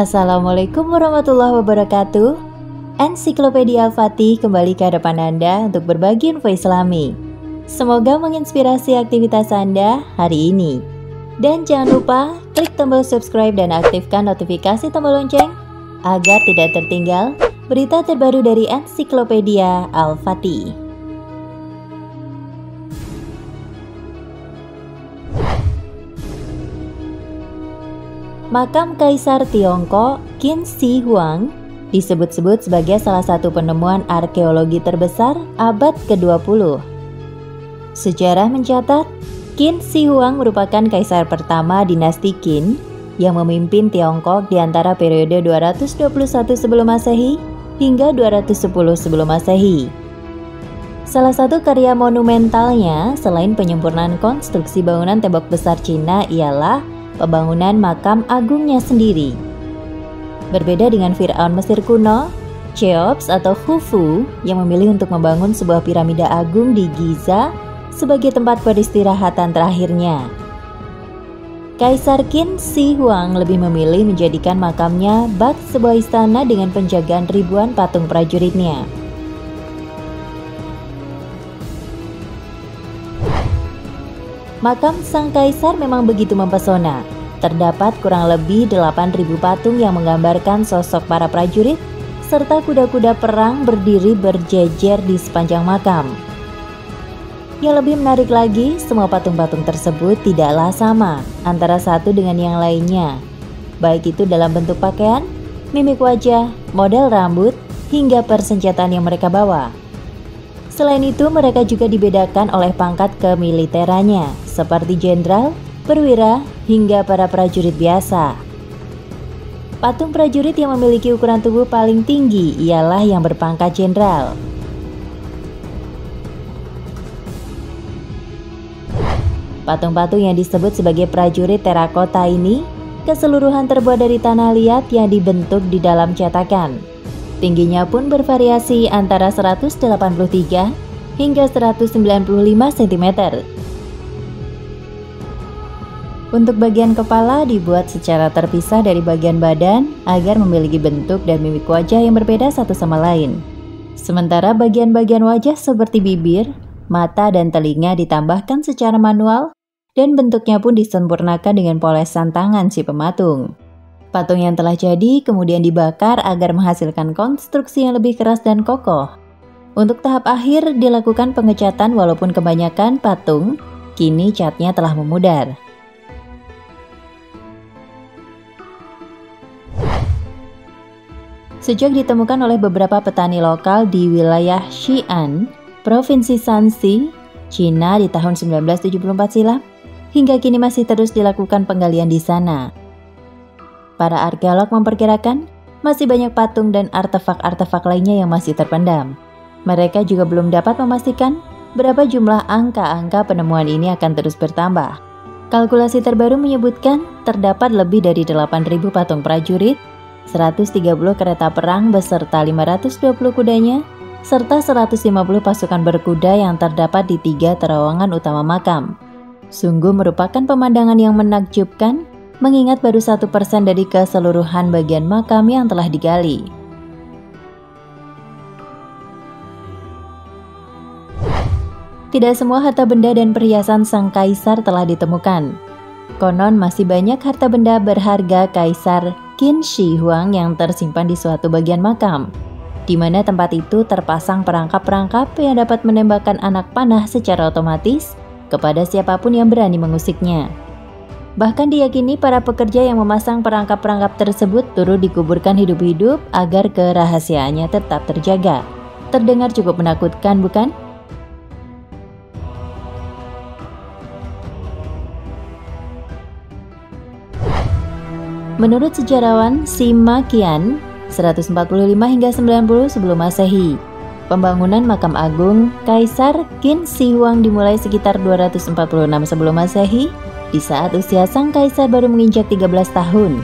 Assalamualaikum warahmatullahi wabarakatuh. Ensiklopedia Al-Fatih kembali ke hadapan Anda untuk berbagi info Islami. Semoga menginspirasi aktivitas Anda hari ini. Dan jangan lupa klik tombol subscribe dan aktifkan notifikasi tombol lonceng agar tidak tertinggal berita terbaru dari Ensiklopedia Al-Fatih. Makam Kaisar Tiongkok Qin Shi Huang disebut-sebut sebagai salah satu penemuan arkeologi terbesar abad ke-20. Sejarah mencatat, Qin Shi Huang merupakan kaisar pertama dinasti Qin yang memimpin Tiongkok di antara periode 221 sebelum Masehi hingga 210 sebelum Masehi. Salah satu karya monumentalnya selain penyempurnaan konstruksi bangunan tembok besar Cina ialah pembangunan makam agungnya sendiri. Berbeda dengan Firaun Mesir kuno, Cheops atau Khufu yang memilih untuk membangun sebuah piramida agung di Giza sebagai tempat peristirahatan terakhirnya, Kaisar Qin Shi Huang lebih memilih menjadikan makamnya bak sebuah istana dengan penjagaan ribuan patung prajuritnya. Makam sang kaisar memang begitu mempesona. Terdapat kurang lebih 8.000 patung yang menggambarkan sosok para prajurit serta kuda-kuda perang berdiri berjejer di sepanjang makam. Yang lebih menarik lagi, semua patung-patung tersebut tidaklah sama antara satu dengan yang lainnya, baik itu dalam bentuk pakaian, mimik wajah, model rambut, hingga persenjataan yang mereka bawa. Selain itu, mereka juga dibedakan oleh pangkat kemiliterannya, seperti jenderal, perwira, hingga para prajurit biasa. Patung prajurit yang memiliki ukuran tubuh paling tinggi ialah yang berpangkat jenderal. Patung-patung yang disebut sebagai prajurit terakota ini keseluruhan terbuat dari tanah liat yang dibentuk di dalam cetakan. Tingginya pun bervariasi antara 183 hingga 195 cm. Untuk bagian kepala dibuat secara terpisah dari bagian badan agar memiliki bentuk dan mimik wajah yang berbeda satu sama lain. Sementara bagian-bagian wajah seperti bibir, mata, dan telinga ditambahkan secara manual dan bentuknya pun disempurnakan dengan polesan tangan si pematung. Patung yang telah jadi kemudian dibakar agar menghasilkan konstruksi yang lebih keras dan kokoh. Untuk tahap akhir dilakukan pengecatan walaupun kebanyakan patung kini catnya telah memudar. Sejak ditemukan oleh beberapa petani lokal di wilayah Xi'an, Provinsi Shanxi, Cina di tahun 1974 silam, hingga kini masih terus dilakukan penggalian di sana. Para arkeolog memperkirakan masih banyak patung dan artefak-artefak lainnya yang masih terpendam. Mereka juga belum dapat memastikan berapa jumlah angka-angka penemuan ini akan terus bertambah. Kalkulasi terbaru menyebutkan terdapat lebih dari 8.000 patung prajurit, 130 kereta perang beserta 520 kudanya, serta 150 pasukan berkuda yang terdapat di 3 terowongan utama makam. Sungguh merupakan pemandangan yang menakjubkan, mengingat baru 1% dari keseluruhan bagian makam yang telah digali. Tidak semua harta benda dan perhiasan sang kaisar telah ditemukan. Konon masih banyak harta benda berharga kaisar Qin Shi Huang yang tersimpan di suatu bagian makam, di mana tempat itu terpasang perangkap-perangkap yang dapat menembakkan anak panah secara otomatis kepada siapapun yang berani mengusiknya. Bahkan diyakini para pekerja yang memasang perangkap-perangkap tersebut turut dikuburkan hidup-hidup agar kerahasiaannya tetap terjaga. Terdengar cukup menakutkan, bukan? Menurut sejarawan Sima Kian, 145 hingga 90 sebelum Masehi, pembangunan makam agung Kaisar Qin Shi Huang dimulai sekitar 246 sebelum Masehi, di saat usia sang kaisar baru menginjak 13 tahun,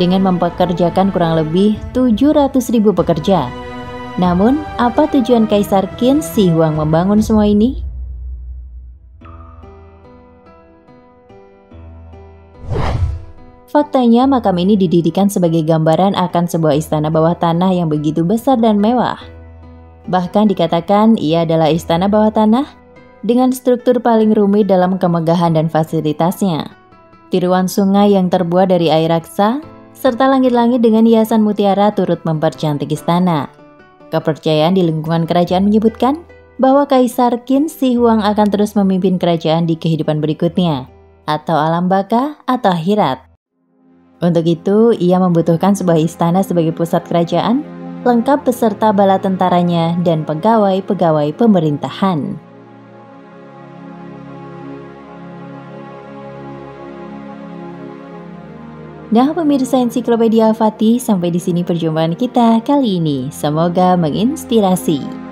dengan mempekerjakan kurang lebih 700.000 pekerja. Namun, apa tujuan Kaisar Qin Shi Huang membangun semua ini? Faktanya, makam ini didirikan sebagai gambaran akan sebuah istana bawah tanah yang begitu besar dan mewah. Bahkan dikatakan ia adalah istana bawah tanah dengan struktur paling rumit dalam kemegahan dan fasilitasnya. Tiruan sungai yang terbuat dari air raksa, serta langit-langit dengan hiasan mutiara turut mempercantik istana. Kepercayaan di lingkungan kerajaan menyebutkan bahwa Kaisar Qin Shi Huang akan terus memimpin kerajaan di kehidupan berikutnya, atau alam baka atau akhirat. Untuk itu, ia membutuhkan sebuah istana sebagai pusat kerajaan, lengkap beserta bala tentaranya dan pegawai-pegawai pemerintahan. Nah pemirsa Ensiklopedia Al-Fatih, sampai di sini perjumpaan kita kali ini. Semoga menginspirasi.